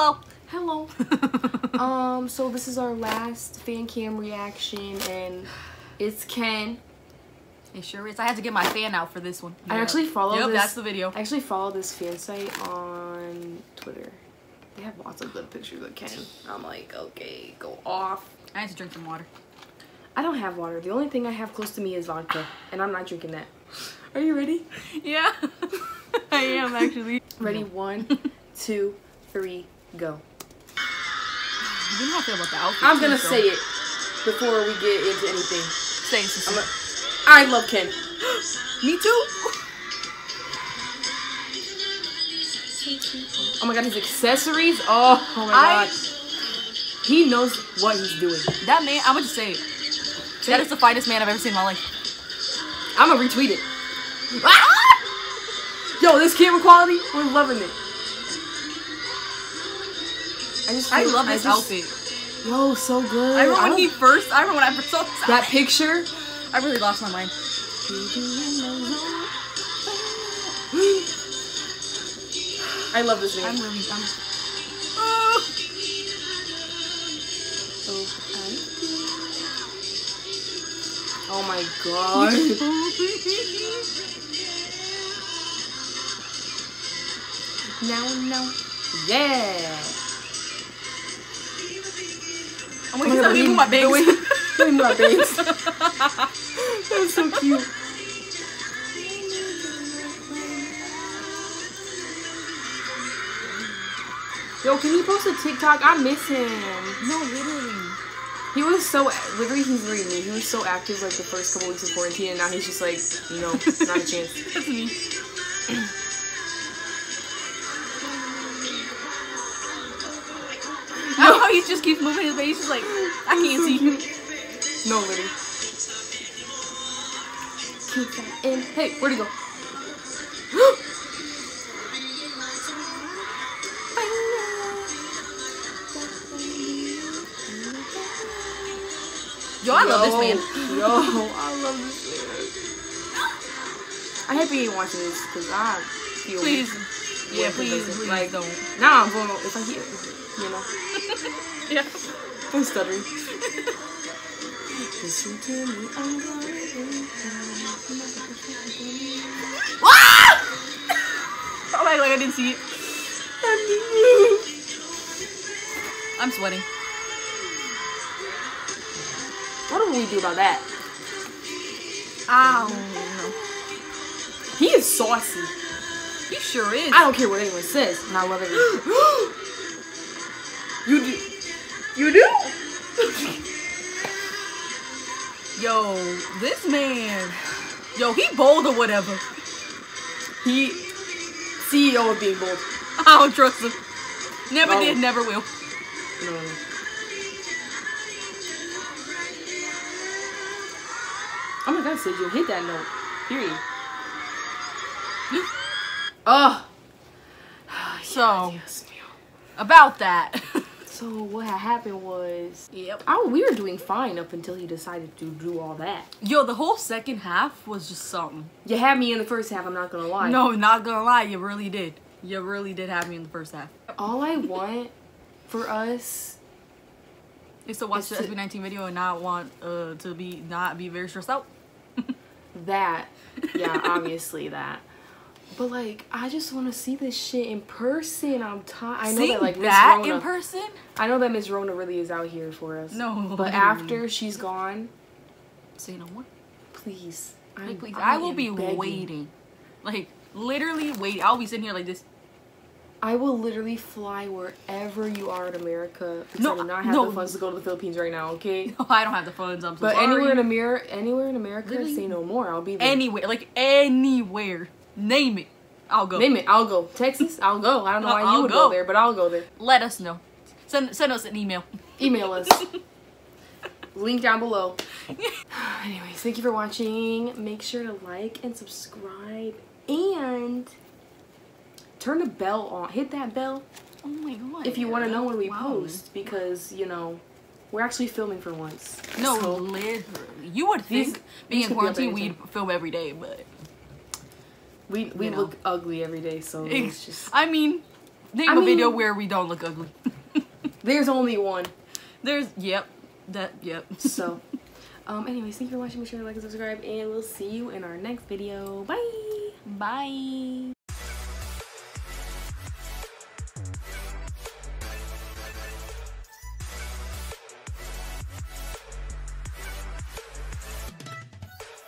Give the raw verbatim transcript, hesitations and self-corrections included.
Hello. Hello. um, so this is our last fan cam reaction, and it's Ken. It sure is. I had to get my fan out for this one. I yeah. actually follow yep, this. That's the video. I actually follow this fan site on Twitter. They have lots of good pictures of Ken. I'm like, okay, go off. I had to drink some water. I don't have water. The only thing I have close to me is vodka, and I'm not drinking that. Are you ready? Yeah. I am, actually. Ready? One, two, three, go. You know how I feel about the outfit. I'm going to say it before we get into anything. Say it. I love Ken. Me too. Oh my god, his accessories. Oh, oh my I, god. He knows what he's doing. That man, I would just say it. Say that it. Is the finest man I've ever seen in my life. I'm going to retweet it. Ah! Yo, this camera quality, we're loving it. I just I love his outfit. Yo, so good. I remember I when he first, I remember when I first saw this That outfit. picture. I really lost my mind. I love this name. I'm really dumb. Oh. Oh my god. Now, now. Yeah. Oh my god, let me move my bangs. Let me move my bangs. That was so cute. Yo, can you post a TikTok? I miss him. No, literally. He was so, literally, he's reading me. He was so active like the first couple weeks of quarantine, and now he's just like, you know, not a chance. That's me. No, he just keeps moving his face. He's just like, I can't see him. No, literally. Keep that in. Hey, where'd he go? Yo, I love yo, this man. Yo, I love this man. I hope he ain't watching this, because I feel... Please. Yeah, please, please, like, don't. Nah, I'm going if I hear it, you know. Yeah. I'm stuttering. Oh my god, like I didn't see it. I'm sweating. What do we do about that? Ow. Oh, he is saucy. He sure is. I don't care what anyone says, and I love it. You do. You do? Yo, this man. Yo, he bold or whatever. He C E O of being bold. I don't trust him. Never oh. did, never will. No. no, no. Oh my god, Sid, you hit that note. Period. Oh. So, about that. So, what had happened was, yep. oh, we were doing fine up until he decided to do all that. Yo, the whole second half was just something. You had me in the first half, I'm not gonna lie. No, not gonna lie, you really did. You really did have me in the first half. All I want for us... is to watch it's the S B nineteen video and not want uh, to be not be very stressed out. That, yeah, obviously that. But like, I just want to see this shit in person. I'm tired. I know that like that Miz Rona, in person. I know that Miz Rona really is out here for us. No, but after she's gone, say no more. Please, like, please, I, I will be begging. waiting, like literally waiting. I'll be sitting here like this. I will literally fly wherever you are in America because no, I do not have no. the funds to go to the Philippines right now, okay? No, I don't have the funds. I'm so but sorry. But anywhere in America, anywhere in America, literally, say no more. I'll be there. Anywhere, like anywhere. Name it. I'll go. Name it. I'll go. Texas, I'll go. I don't know why I'll you would go. go there, but I'll go there. Let us know. Send, send us an email. Email us. Link down below. Anyways, thank you for watching. Make sure to like and subscribe and... turn the bell on. Hit that bell. Oh my god. If you want to know when we wow. post, because you know, we're actually filming for once. No, so, literally. You would think these, being these in quarantine be we'd film every day, but we we you know. look ugly every day. So it's, it's just. I mean, Name I a mean, video where we don't look ugly. There's only one. There's, yep. That, yep. So, um, anyways, thank you for watching. Make sure to like and subscribe, and we'll see you in our next video. Bye. Bye.